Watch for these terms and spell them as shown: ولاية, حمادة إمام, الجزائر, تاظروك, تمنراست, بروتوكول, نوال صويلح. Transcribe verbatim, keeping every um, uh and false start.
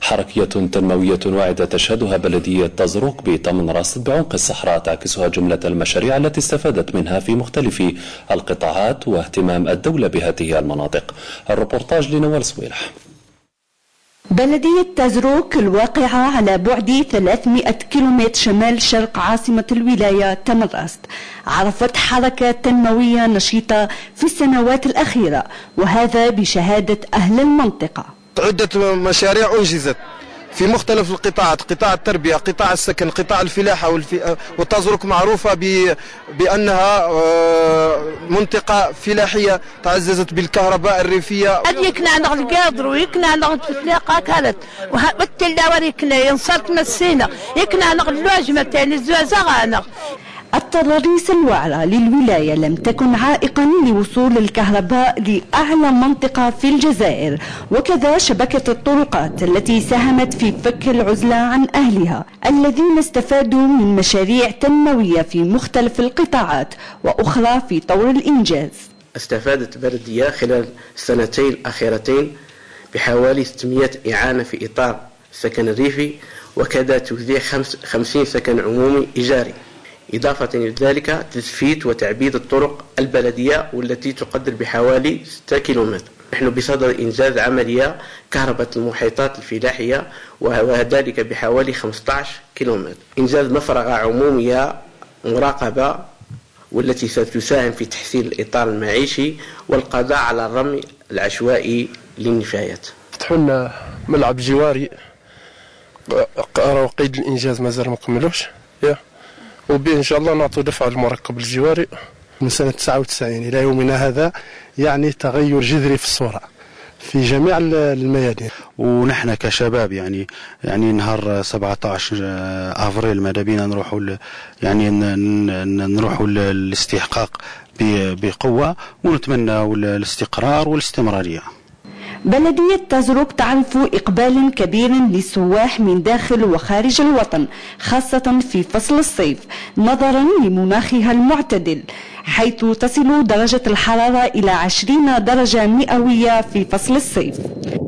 حركية تنموية واعدة تشهدها بلدية تاظروك بتمنراست بعمق الصحراء، تعكسها جملة المشاريع التي استفادت منها في مختلف القطاعات واهتمام الدولة بهذه المناطق. الربورتاج لنوال صويلح. بلدية تاظروك الواقعة على بعد ثلاثمئة كيلومتر شمال شرق عاصمة الولاية تمنراست عرفت حركة تنموية نشيطة في السنوات الأخيرة، وهذا بشهادة أهل المنطقة. عدة مشاريع أنجزت في مختلف القطاعات، قطاع التربية، قطاع السكن، قطاع الفلاحة، وتاظروك معروفة بأنها منطقة فلاحية تعززت بالكهرباء الريفية. هذه يكنا نغل قادر ويكنا نغل تفلاقة كانت وتلاور يكنا ينصرت مسينا يكنا نغل لوجمة تاني الزوازة غانغ. التضاريس الوعرة للولاية لم تكن عائقا لوصول الكهرباء لأعلى منطقة في الجزائر، وكذا شبكة الطرقات التي ساهمت في فك العزلة عن أهلها الذين استفادوا من مشاريع تنموية في مختلف القطاعات وأخرى في طور الإنجاز. استفادت بلدية خلال السنتين الأخيرتين بحوالي ستمئة إعانة في إطار السكن الريفي، وكذا توزيع خمسين سكن عمومي إيجاري، إضافة إلى ذلك تجفيت وتعبيد الطرق البلدية والتي تقدر بحوالي ستة كيلومتر. نحن بصدد إنجاز عملية كهرباء المحيطات الفلاحية وذلك بحوالي خمسة عشر كيلومتر، إنجاز مفرغة عمومية مراقبة والتي ستساهم في تحسين الإطار المعيشي والقضاء على الرمي العشوائي للنفايات. فتحوا لنا ملعب جواري راهو قيد الإنجاز مازال ما كملوش، وبه إن شاء الله نعطوا دفعة المركب الجواري. من سنة تسعة وتسعين إلى يومنا هذا يعني تغير جذري في الصورة في جميع الميادين. ونحن كشباب يعني يعني نهار سبعة عشر أفريل ماذا بينا نروحوا يعني نروحوا للاستحقاق بقوة، ونتمنى الاستقرار والاستمرارية. بلدية تاظروك تعرف إقبال كبير للسواح من داخل وخارج الوطن، خاصة في فصل الصيف نظرا لمناخها المعتدل، حيث تصل درجة الحرارة إلى عشرين درجة مئوية في فصل الصيف.